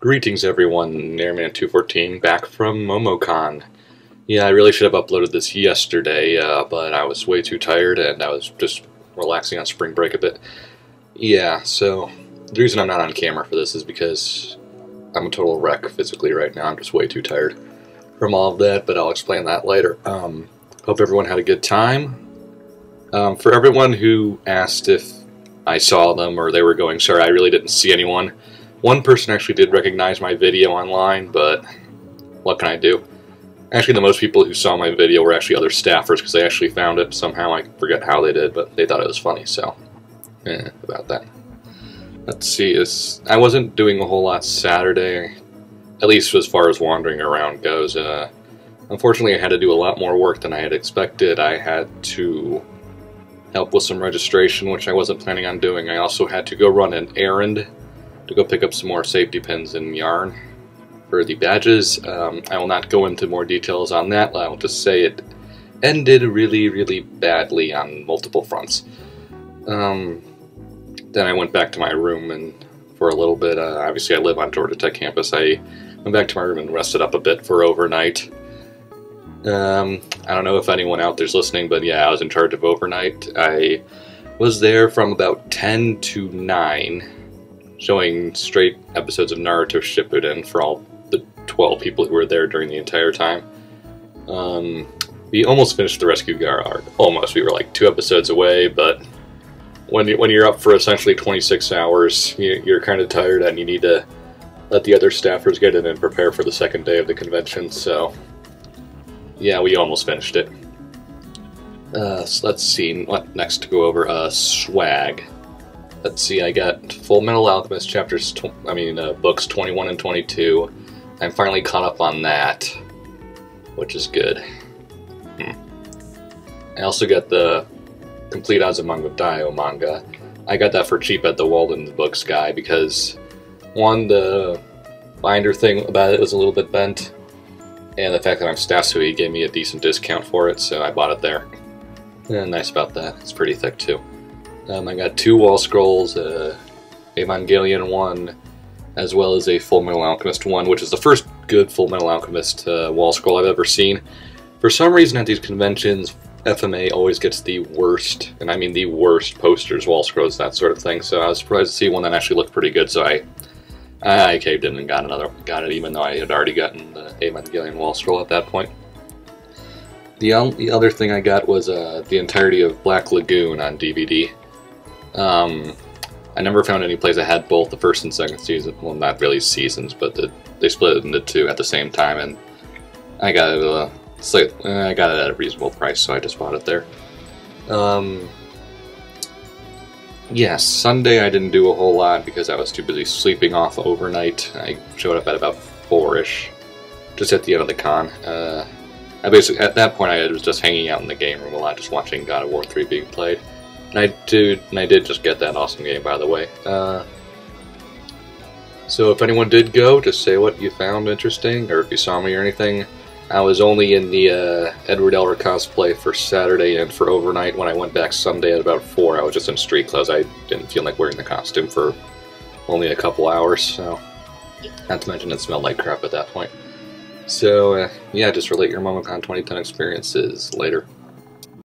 Greetings everyone, Nayrman214 back from Momocon. Yeah, I really should have uploaded this yesterday, but I was way too tired and I was just relaxing on spring break a bit. Yeah, so the reason I'm not on camera for this is because I'm a total wreck physically right now. I'm just way too tired from all of that, but I'll explain that later. Hope everyone had a good time. For everyone who asked if I saw them or they were going, sorry, I really didn't see anyone. One person actually did recognize my video online, but what can I do? Actually, the most people who saw my video were actually other staffers, because they actually found it somehow. I forget how they did, but they thought it was funny, so about that. Let's see, I wasn't doing a whole lot Saturday, at least as far as wandering around goes. Unfortunately, I had to do a lot more work than I had expected. I had to help with some registration, which I wasn't planning on doing. I also had to go run an errand to go pick up some more safety pins and yarn for the badges. I will not go into more details on that. I will just say it ended really, really badly on multiple fronts. Then I went back to my room and for a little bit. Obviously, I live on Georgia Tech campus. I went back to my room and rested up a bit for overnight. I don't know if anyone out there's listening, but yeah, I was in charge of overnight. I was there from about 10 to 9. Showing straight episodes of Naruto Shippuden for all the 12 people who were there during the entire time. We almost finished the Rescue Gara arc. Almost. We were like 2 episodes away, but when you're up for essentially 26 hours, you're kind of tired and you need to let the other staffers get in and prepare for the second day of the convention, so yeah, we almost finished it. So let's see what next to go over. Swag. Let's see, I got Fullmetal Alchemist books 21 and 22. I'm finally caught up on that, which is good. I also got the complete Azumanga Daioh manga. I got that for cheap at the Walden the Books guy because, one, the binder thing about it was a little bit bent, and the fact that I'm Stasui, he gave me a decent discount for it, so I bought it there. Yeah, nice about that. It's pretty thick, too. I got 2 wall scrolls, Evangelion 1, as well as a Fullmetal Alchemist 1, which is the first good Fullmetal Alchemist wall scroll I've ever seen. For some reason at these conventions, FMA always gets the worst, and I mean the worst, posters, wall scrolls, that sort of thing, so I was surprised to see one that actually looked pretty good, so I caved in and got another one, even though I had already gotten the Evangelion wall scroll at that point. The other thing I got was the entirety of Black Lagoon on DVD. I never found any place that had both the first and second season. Well, not really seasons, but they split it into 2 at the same time, and I got it. I got it at a reasonable price, so I just bought it there. Yeah, Sunday I didn't do a whole lot because I was too busy sleeping off overnight. I showed up at about 4-ish, just at the end of the con. I basically at that point I was just hanging out in the game room a lot, just watching God of War 3 being played. And I did just get that awesome game, by the way. So if anyone did go, just say what you found interesting, or if you saw me or anything. I was only in the Edward Elric cosplay for Saturday and for overnight. When I went back Sunday at about 4, I was just in street clothes. I didn't feel like wearing the costume for only a couple hours, so not to mention it smelled like crap at that point. So yeah, just relate your Momocon 2010 experiences later.